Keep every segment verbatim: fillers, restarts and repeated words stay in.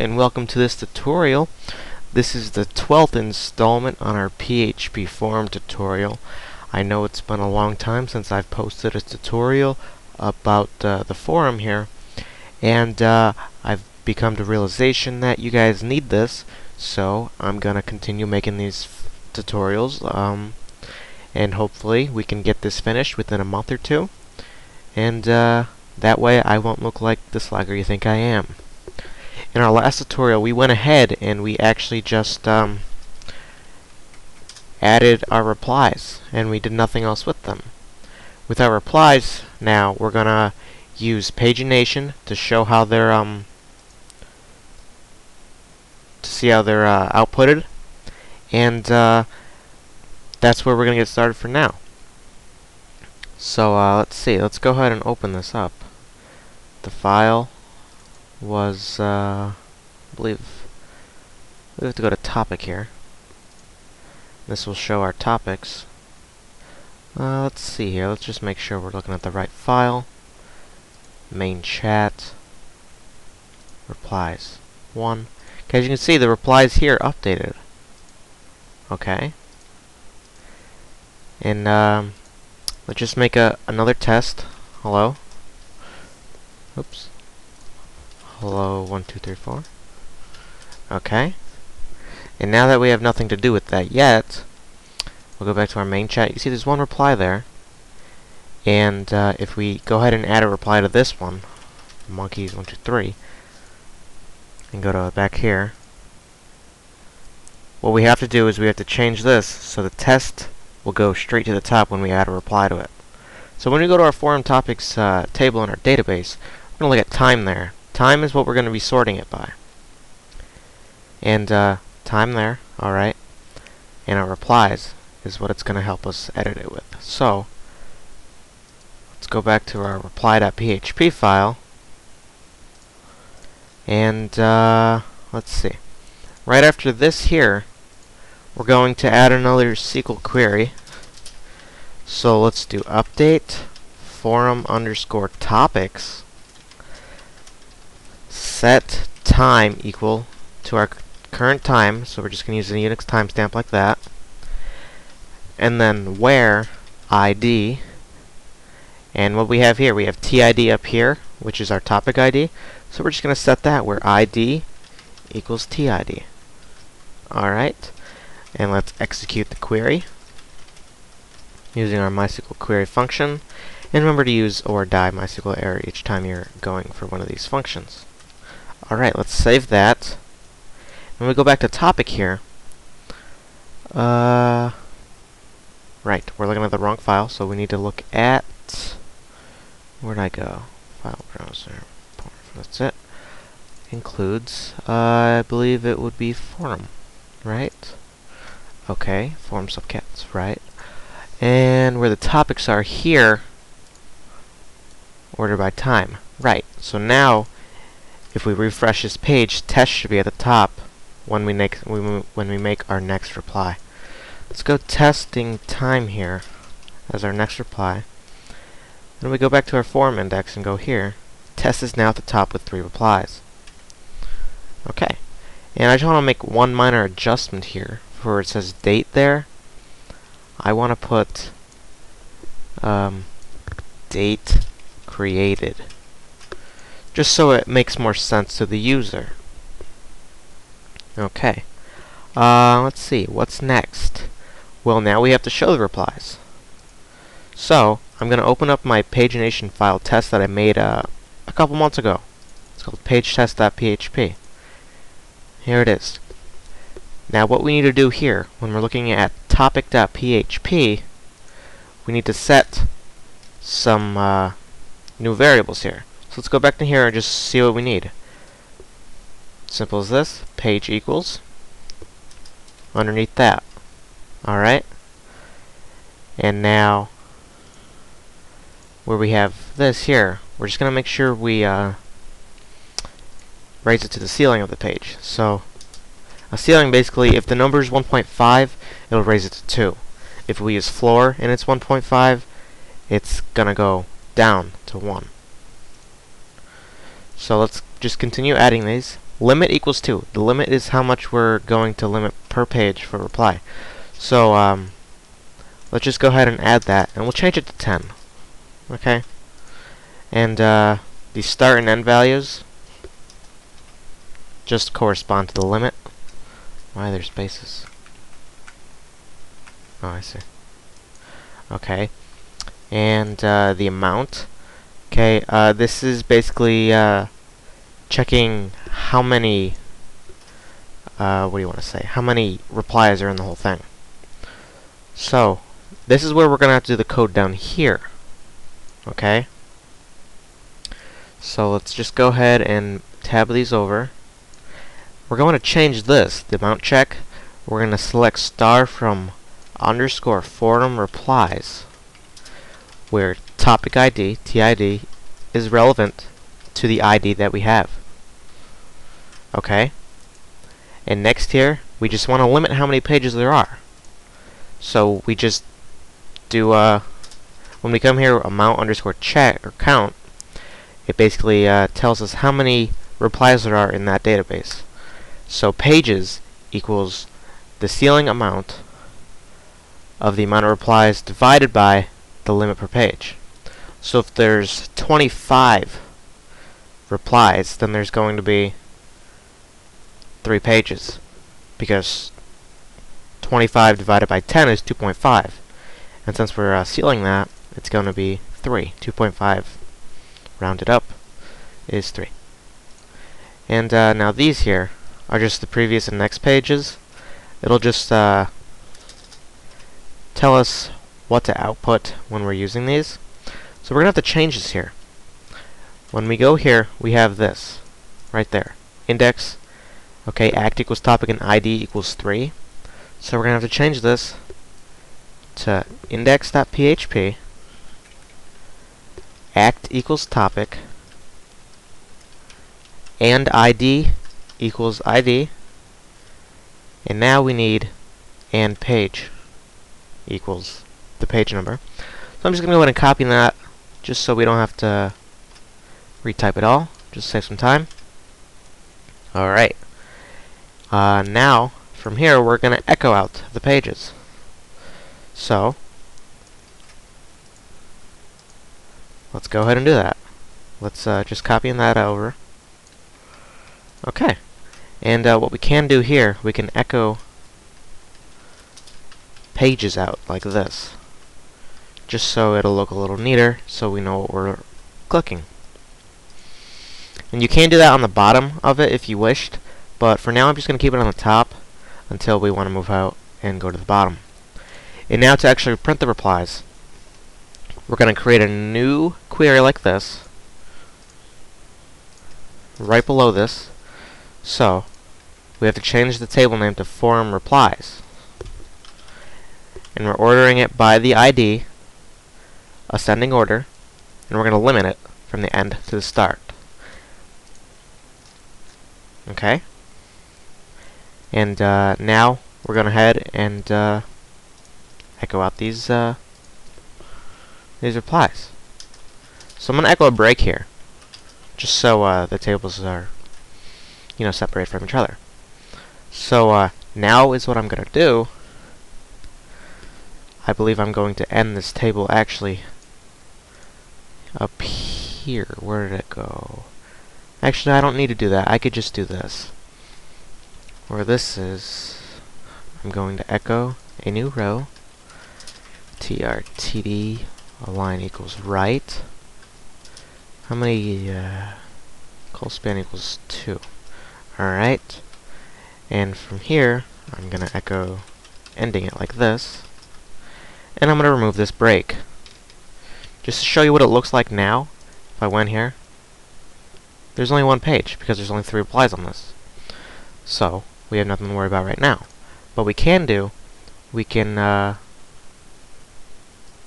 and welcome to this tutorial. This is the twelfth installment on our P H P form tutorial. I know it's been a long time since I've posted a tutorial about uh, the forum here, and uh, I've become to realization that you guys need this, so I'm gonna continue making these tutorials, um, and hopefully we can get this finished within a month or two, and uh, that way I won't look like the slugger you think I am. In our last tutorial we went ahead and we actually just um, added our replies, and we did nothing else with them. With our replies now we're gonna use pagination to show how they're um, to see how they're uh, outputted, and uh, that's where we're gonna get started for now. So uh, let's see, let's go ahead and open this up. The file was uh, I believe we have to go to topic here. This will show our topics. Uh, let's see here, let's just make sure we're looking at the right file. Main chat, replies one. Okay, as you can see, the replies here are updated. Okay, and um, let's just make a another test. Hello. Oops. Hello one two three four. Okay, and now that we have nothing to do with that yet, we'll go back to our main chat. You can see there's one reply there, and uh, if we go ahead and add a reply to this one, monkeys one two three, and go to back here. What we have to do is we have to change this so the test will go straight to the top when we add a reply to it. So when we go to our forum topics uh, table in our database, we're going to look at time there. Time is what we're going to be sorting it by. And uh, time there, alright. And our replies is what it's going to help us edit it with. So let's go back to our reply dot P H P file. And uh, let's see. Right after this here, we're going to add another S Q L query. So let's do update forum underscore topics, set time equal to our current time, so we're just going to use a Unix timestamp like that, and then where I D, and what we have here, we have T I D up here, which is our topic I D, so we're just going to set that where I D equals T I D. Alright, and let's execute the query using our MySQL query function, and remember to use or die MySQL error each time you're going for one of these functions. Alright, let's save that, and we go back to topic here. Uh, right, we're looking at the wrong file, so we need to look at, where'd I go? File browser, that's it. Includes, uh, I believe it would be forum, right? Okay, forum subcats, right? And where the topics are here, order by time, right? So now, if we refresh this page, test should be at the top when we make we, when we make our next reply. Let's go testing time here as our next reply. Then we go back to our form index and go here. Test is now at the top with three replies. Okay, and I just want to make one minor adjustment here. For where it says date there, I want to put um, date created, just so it makes more sense to the user. Okay, uh, let's see, what's next? Well, now we have to show the replies. So I'm going to open up my pagination file test that I made uh, a couple months ago. It's called page test dot P H P. Here it is. Now what we need to do here, when we're looking at topic dot P H P, we need to set some uh, new variables here. So let's go back to here and just see what we need. Simple as this, page equals, underneath that. Alright? And now, where we have this here, we're just going to make sure we uh, raise it to the ceiling of the page. So, a ceiling basically, if the number is one point five, it'll raise it to two. If we use floor and it's one point five, it's going to go down to one. So let's just continue adding these. limit equals two. The limit is how much we're going to limit per page for reply. So um, let's just go ahead and add that, and we'll change it to ten. Okay. And uh, the start and end values just correspond to the limit. Why are there spaces? Oh, I see. Okay. And uh, the amount. Okay, uh, this is basically uh, checking how many, uh, what do you want to say, how many replies are in the whole thing. So, this is where we're going to have to do the code down here. Okay? So let's just go ahead and tab these over. We're going to change this, the amount check. We're going to select star from underscore forum replies, where topic I D, T I D, is relevant to the I D that we have. Okay? And next here, we just want to limit how many pages there are. So we just do, uh, when we come here, amount underscore check or count, it basically uh, tells us how many replies there are in that database. So pages equals the ceiling amount of the amount of replies divided by the limit per page. So if there's twenty-five replies, then there's going to be three pages, because twenty-five divided by ten is two point five, and since we're uh, sealing that, it's going to be three. two point five rounded up is three. And uh, now these here are just the previous and next pages. It'll just uh, tell us what to output when we're using these. So we're going to have to change this here. When we go here, we have this right there. Index, okay, act equals topic and I D equals three. So we're going to have to change this to index.php act equals topic and I D equals I D, and now we need and page equals the page number. So I'm just going to go ahead and copy that, just so we don't have to retype it all. Just save some time. Alright. Uh, now, from here, we're going to echo out the pages. So, let's go ahead and do that. Let's uh, just copy that over. Okay. And uh, what we can do here, we can echo pages out like this, just so it'll look a little neater, so we know what we're clicking. And you can do that on the bottom of it if you wished, but for now I'm just going to keep it on the top until we want to move out and go to the bottom. And now to actually print the replies, we're going to create a new query like this, right below this. So we have to change the table name to forum replies. And we're ordering it by the I D, ascending order, and we're going to limit it from the end to the start. Okay? And uh, now we're going to head and uh, echo out these uh, these replies. So I'm going to echo a break here, just so uh, the tables are, you know, separate from each other. So uh, now is what I'm going to do. I believe I'm going to end this table actually up here. Where did it go? Actually, I don't need to do that. I could just do this. Where this is, I'm going to echo a new row. T R T D align equals right. How many? Uh, col span equals two. Alright. And from here, I'm going to echo ending it like this. And I'm going to remove this break. Just to show you what it looks like now, if I went here, there's only one page, because there's only three replies on this. So, we have nothing to worry about right now. But we can do, we can, uh,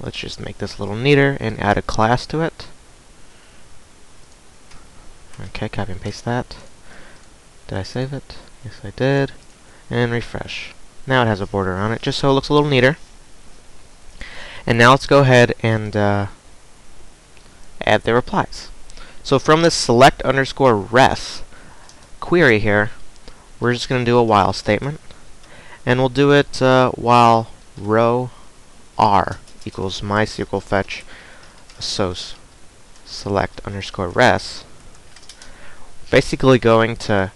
let's just make this a little neater and add a class to it. Okay, copy and paste that. Did I save it? Yes, I did. And refresh. Now it has a border on it, just so it looks a little neater. And now let's go ahead and uh, add the replies. So from this select underscore res query here, we're just going to do a while statement, and we'll do it uh, while row r equals MySQL fetch assoc select underscore res. Basically going to,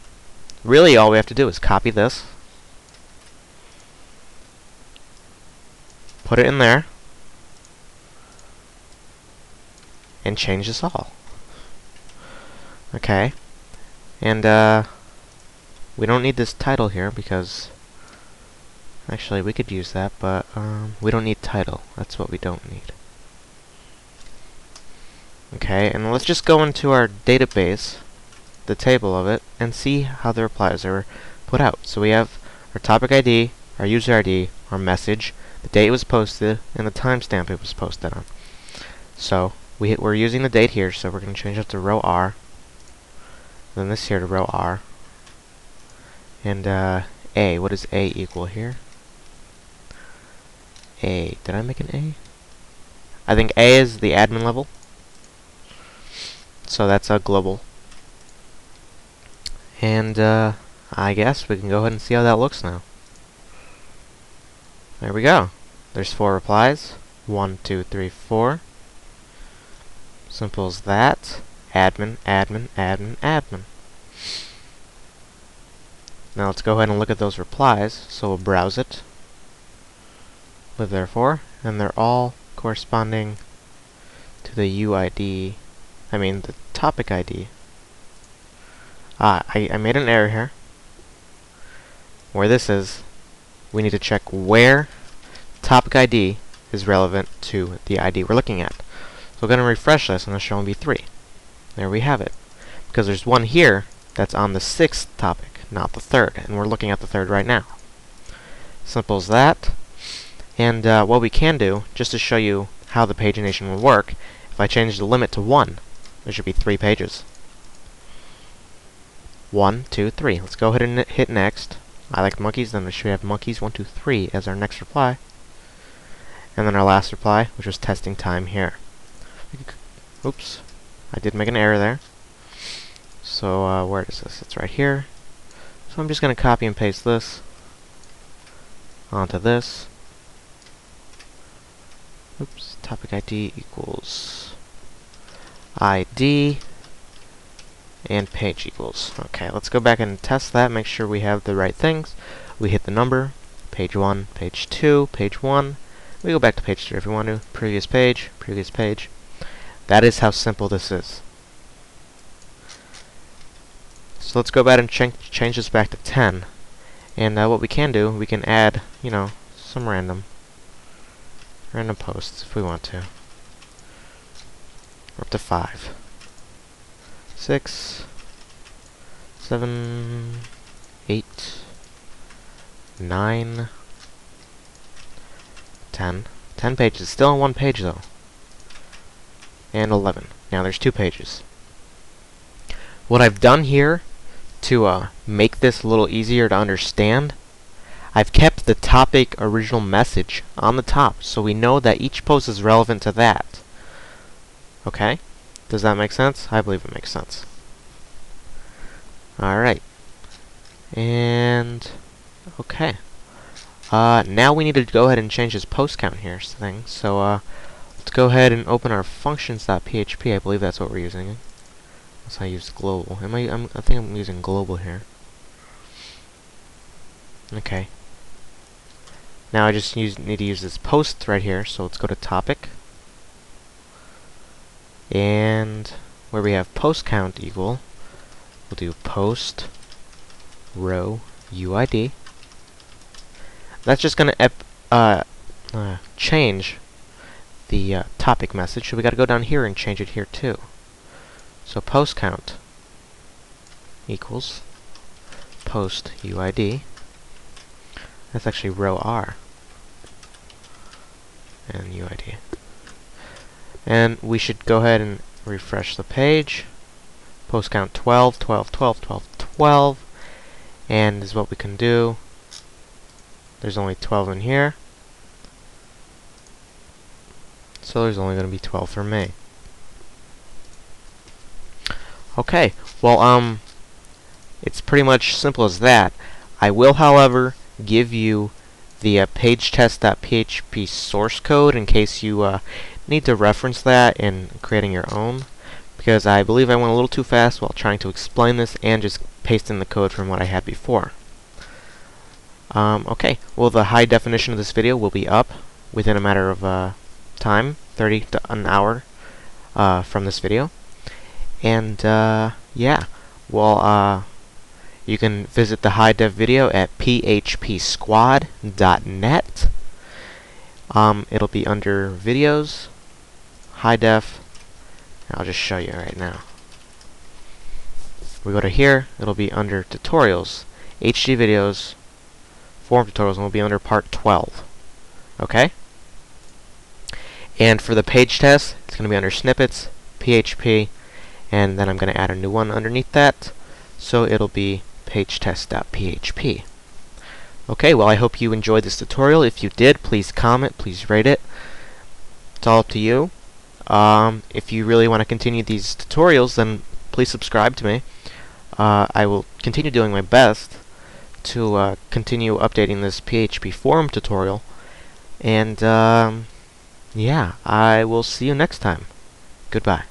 really all we have to do is copy this, put it in there, and change this all. Okay, and uh, we don't need this title here because actually we could use that, but um, we don't need title. That's what we don't need. Okay, and let's just go into our database, the table of it, and see how the replies are put out. So we have our topic I D, our user I D, our message, the date it was posted, and the timestamp it was posted on. So we, we're using the date here, so we're going to change it to row R, then this here to row R, and uh, A. What does A equal here? A. Did I make an A? I think A is the admin level. So that's a global. And uh, I guess we can go ahead and see how that looks now. There we go. There's four replies. One, two, three, four. Simple as that. Admin, admin, admin, admin. Now let's go ahead and look at those replies. So we'll browse it. Live therefore. And they're all corresponding to the U I D. I mean the topic I D. Ah, I, I made an error here. Where this is, we need to check where topic I D is relevant to the I D we're looking at. So we're going to refresh this and it'll show me three. There we have it. Because there's one here that's on the sixth topic, not the third. And we're looking at the third right now. Simple as that. And uh, what we can do, just to show you how the pagination will work, if I change the limit to one, there should be three pages. One, two, three. Let's go ahead and hit next. I like monkeys, then we should have monkeys one, two, three as our next reply. And then our last reply, which was testing time here. Oops. I did make an error there. So, uh, where is this? It's right here. So I'm just going to copy and paste this onto this. Oops. Topic I D equals I D and page equals. Okay, let's go back and test that, make sure we have the right things. We hit the number, page one, page two, page one. We go back to page three if we want to. Previous page, previous page. That is how simple this is. So let's go back and ch change this back to ten. And uh, what we can do, we can add, you know, some random, random posts if we want to. We're up to five. Six, seven, eight, nine, ten. Ten pages. Still on one page though. And eleven. Now there's two pages. What I've done here to uh, make this a little easier to understand, I've kept the topic original message on the top so we know that each post is relevant to that. Okay? Does that make sense? I believe it makes sense. Alright. And okay. Uh, now we need to go ahead and change this post count here thing. So uh, let's go ahead and open our functions dot P H P. I believe that's what we're using. Unless I use global. Am I, I'm, I think I'm using global here. Okay. Now I just use, need to use this post right here. So let's go to topic. And where we have post count equal, we'll do post row U I D. That's just going to uh, uh, change the uh, topic message, so we got to go down here and change it here too. So post count equals post U I D. That's actually row R and U I D. And we should go ahead and refresh the page. Post count twelve, twelve, twelve, twelve, twelve. And is what we can do. There's only twelve in here. So there's only going to be twelve for me. Okay. Well, um, It's pretty much simple as that. I will, however, give you the uh, page test dot p h p source code in case you uh, need to reference that in creating your own, because I believe I went a little too fast while trying to explain this and just paste in the code from what I had before. Um, okay, well, the high definition of this video will be up within a matter of uh, time, thirty to an hour uh, from this video. And uh, yeah, well, uh, you can visit the high def video at p h p squad dot net. Um, it'll be under videos, high def. I'll just show you right now. We go to here, it'll be under tutorials, H D videos, form tutorials, and it'll be under part twelve. Okay? And for the page test, it's going to be under snippets, P H P, and then I'm going to add a new one underneath that, so it'll be page test dot p h p. Okay, well, I hope you enjoyed this tutorial. If you did, please comment, please rate it. It's all up to you. Um, if you really want to continue these tutorials, then please subscribe to me. Uh, I will continue doing my best to uh, continue updating this P H P forum tutorial. And um, yeah, I will see you next time. Goodbye.